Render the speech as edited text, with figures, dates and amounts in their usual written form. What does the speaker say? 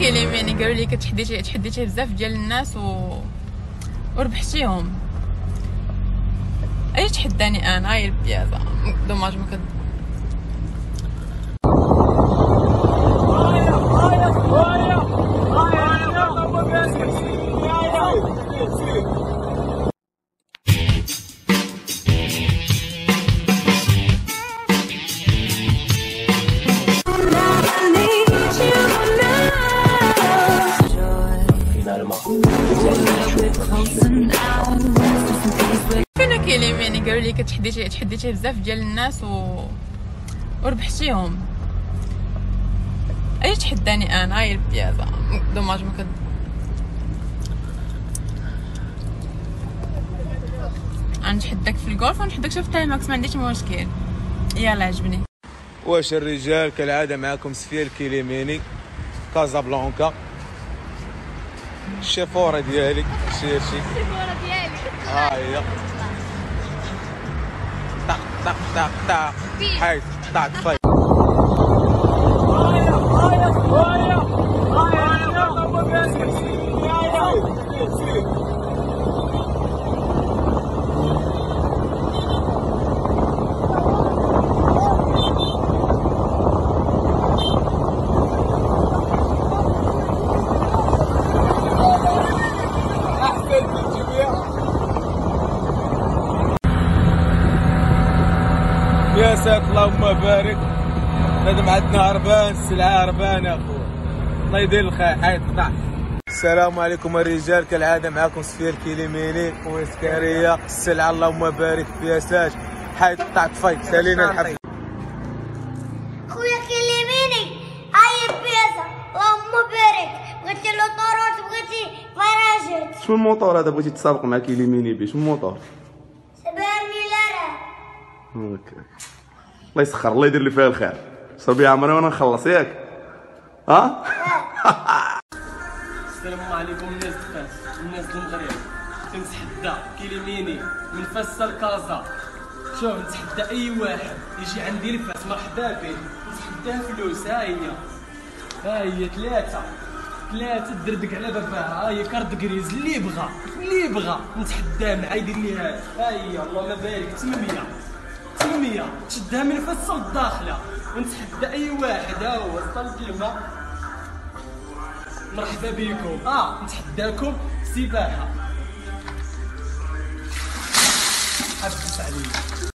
الكليميني قالوا لي تحديتيه بزاف ديال الناس وربحتيهم. اي تحداني انا هاي البيازه دوماج ما كد فين الكليميني قالوا لي تحديتيه بزاف ديال الناس وربحتيهم. اي تحداني انا هاي البيازه دوماج ما كد غنتحداك في الجولف ونحداك في التايماكس، ما عنديش مشكل. يلا عجبني. واش الرجال كالعاده معكم سفيان الكليميني كازابلانكا، الشفوره ديالك الشفوره ديالك ها هي طق طق طق طق حيت طق طق يا ساك. اللهم بارك. هذا عندنا هربان، السلعه هربان اخويا، الله يدير الخير حيت طاح. السلام عليكم الرجال كالعاده معكم سفيان الكليميني وسكريه السلعه، اللهم بارك فيها ساج حيت طاح فايت سالينا الحب. خويا كليميني هاي بيزا اللهم بارك، بغيتي لوطوروت بغيتي فراجيت. شنو الموطور هذا بغيتي تسابق مع كليميني بيه؟ شنو الموطور؟ 7000 اوكي. الله يسخر، الله يدير لي فيها الخير. صبي عمري وانا نخلص ياك. ها؟ السلام عليكم الناس فاس، الناس المغرب. كنتحدى كليميني من فاس لكازا. شوف نتحدى اي واحد يجي عندي لفاس مرحبا به، نتحداه فلوس. ها هي ها هي ثلاثة دردك على باباها، ها هي كارت كريز اللي بغى اللي بغى نتحداه معاه يدير لي هذا. ها هي اللهم بارك 800 تشدها من فصل الداخله ونتحدى اي واحد. ها هو وصلت الماء مرحبا بكم. نتحداكم سباحه حبس عليا.